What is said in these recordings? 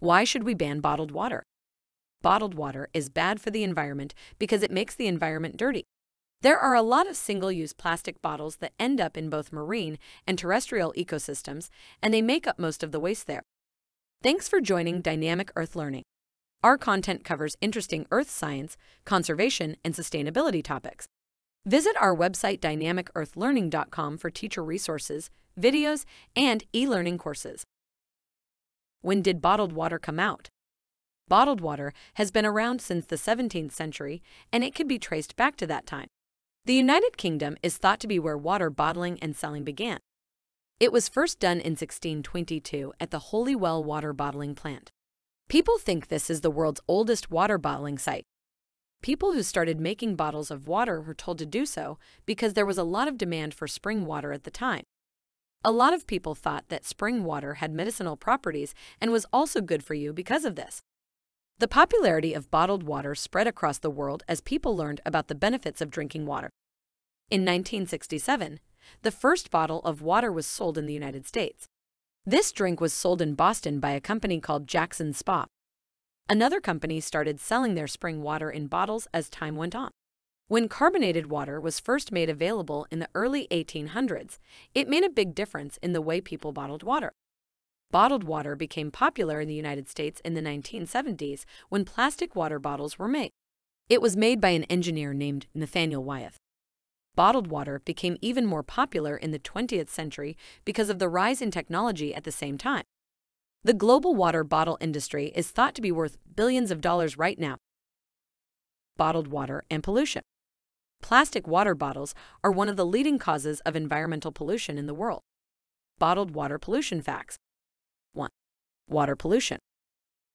Why should we ban bottled water? Bottled water is bad for the environment because it makes the environment dirty. There are a lot of single-use plastic bottles that end up in both marine and terrestrial ecosystems, and they make up most of the waste there. Thanks for joining Dynamic Earth Learning. Our content covers interesting earth science, conservation, and sustainability topics. Visit our website dynamicearthlearning.com for teacher resources, videos, and e-learning courses. When did bottled water come out? Bottled water has been around since the 17th century, and it can be traced back to that time. The United Kingdom is thought to be where water bottling and selling began. It was first done in 1622 at the Holywell water bottling plant. People think this is the world's oldest water bottling site. People who started making bottles of water were told to do so because there was a lot of demand for spring water at the time. A lot of people thought that spring water had medicinal properties and was also good for you because of this. The popularity of bottled water spread across the world as people learned about the benefits of drinking water. In 1967, the first bottle of water was sold in the United States. This drink was sold in Boston by a company called Jackson Spa. Another company started selling their spring water in bottles as time went on. When carbonated water was first made available in the early 1800s, it made a big difference in the way people bottled water. Bottled water became popular in the United States in the 1970s when plastic water bottles were made. It was made by an engineer named Nathaniel Wyeth. Bottled water became even more popular in the 20th century because of the rise in technology at the same time. The global water bottle industry is thought to be worth billions of dollars right now. Bottled water and pollution. Plastic water bottles are one of the leading causes of environmental pollution in the world. Bottled water pollution facts. 1. Water pollution.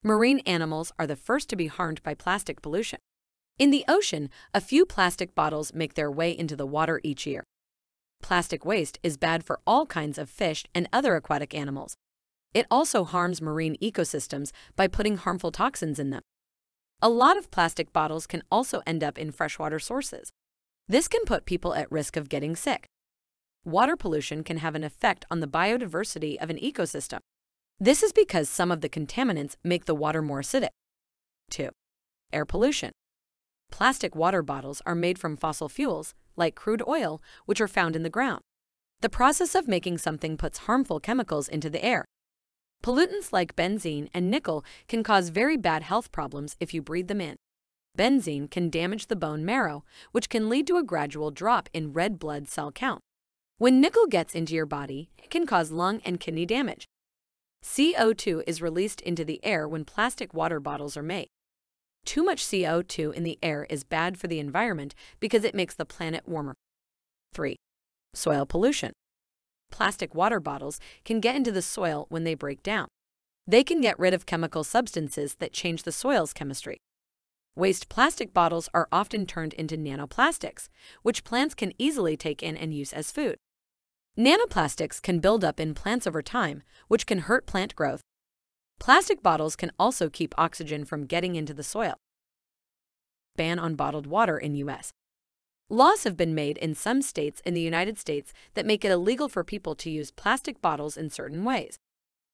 Marine animals are the first to be harmed by plastic pollution. In the ocean, a few plastic bottles make their way into the water each year. Plastic waste is bad for all kinds of fish and other aquatic animals. It also harms marine ecosystems by putting harmful toxins in them. A lot of plastic bottles can also end up in freshwater sources. This can put people at risk of getting sick. Water pollution can have an effect on the biodiversity of an ecosystem. This is because some of the contaminants make the water more acidic. 2. Air pollution. Plastic water bottles are made from fossil fuels, like crude oil, which are found in the ground. The process of making something puts harmful chemicals into the air. Pollutants like benzene and nickel can cause very bad health problems if you breathe them in. Benzene can damage the bone marrow, which can lead to a gradual drop in red blood cell count. When nickel gets into your body, it can cause lung and kidney damage. CO2 is released into the air when plastic water bottles are made. Too much CO2 in the air is bad for the environment because it makes the planet warmer. 3. Soil pollution. Plastic water bottles can get into the soil when they break down. They can get rid of chemical substances that change the soil's chemistry. Waste plastic bottles are often turned into nanoplastics, which plants can easily take in and use as food. Nanoplastics can build up in plants over time, which can hurt plant growth. Plastic bottles can also keep oxygen from getting into the soil. Ban on bottled water in U.S. Laws have been made in some states in the United States that make it illegal for people to use plastic bottles in certain ways.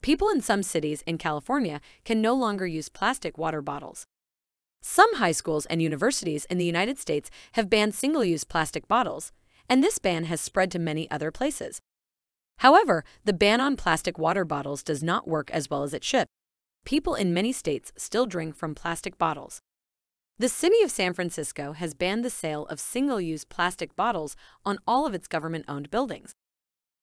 People in some cities in California can no longer use plastic water bottles. Some high schools and universities in the United States have banned single-use plastic bottles, and this ban has spread to many other places. However, the ban on plastic water bottles does not work as well as it should. People in many states still drink from plastic bottles. The city of San Francisco has banned the sale of single-use plastic bottles on all of its government-owned buildings.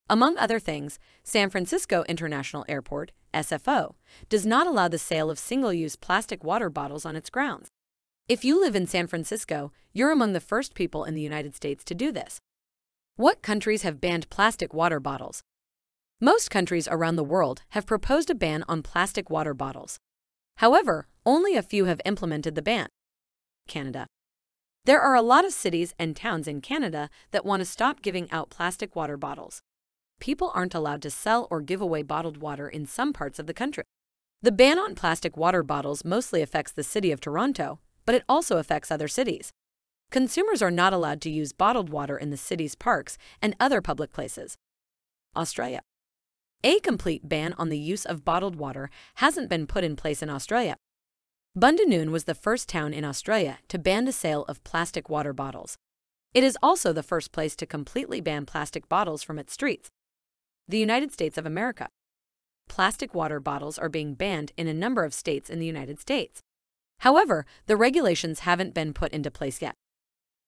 Among other things, San Francisco International Airport, SFO, does not allow the sale of single-use plastic water bottles on its grounds. If you live in San Francisco, you're among the first people in the United States to do this. What countries have banned plastic water bottles? Most countries around the world have proposed a ban on plastic water bottles. However, only a few have implemented the ban. Canada. There are a lot of cities and towns in Canada that want to stop giving out plastic water bottles. People aren't allowed to sell or give away bottled water in some parts of the country. The ban on plastic water bottles mostly affects the city of Toronto, but it also affects other cities. Consumers are not allowed to use bottled water in the city's parks and other public places. Australia. A complete ban on the use of bottled water hasn't been put in place in Australia. Bundanoon was the first town in Australia to ban the sale of plastic water bottles. It is also the first place to completely ban plastic bottles from its streets. The United States of America. Plastic water bottles are being banned in a number of states in the United States. However, the regulations haven't been put into place yet.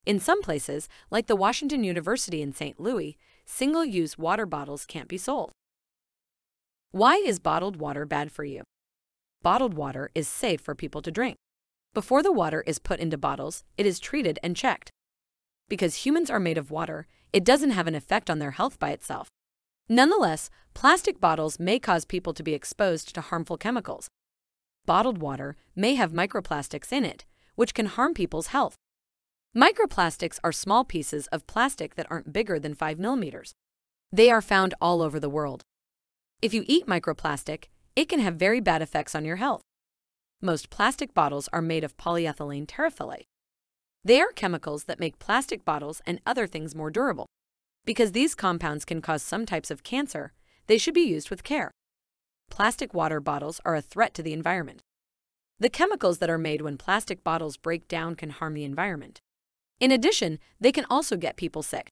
In some places, like the Washington University in St. Louis, single-use water bottles can't be sold. Why is bottled water bad for you? Bottled water is safe for people to drink. Before the water is put into bottles, it is treated and checked. Because humans are made of water, it doesn't have an effect on their health by itself. Nonetheless, plastic bottles may cause people to be exposed to harmful chemicals. Bottled water may have microplastics in it, which can harm people's health. Microplastics are small pieces of plastic that aren't bigger than 5 millimeters. They are found all over the world. If you eat microplastic, it can have very bad effects on your health. Most plastic bottles are made of polyethylene terephthalate. They are chemicals that make plastic bottles and other things more durable. Because these compounds can cause some types of cancer, they should be used with care. Plastic water bottles are a threat to the environment. The chemicals that are made when plastic bottles break down can harm the environment. In addition, they can also get people sick.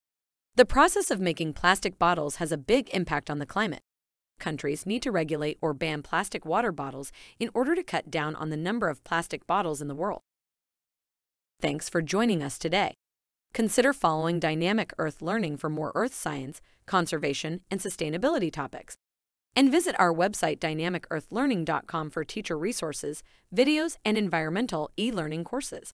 The process of making plastic bottles has a big impact on the climate. Countries need to regulate or ban plastic water bottles in order to cut down on the number of plastic bottles in the world. Thanks for joining us today. Consider following Dynamic Earth Learning for more earth science, conservation, and sustainability topics. And visit our website dynamicearthlearning.com for teacher resources, videos, and environmental e-learning courses.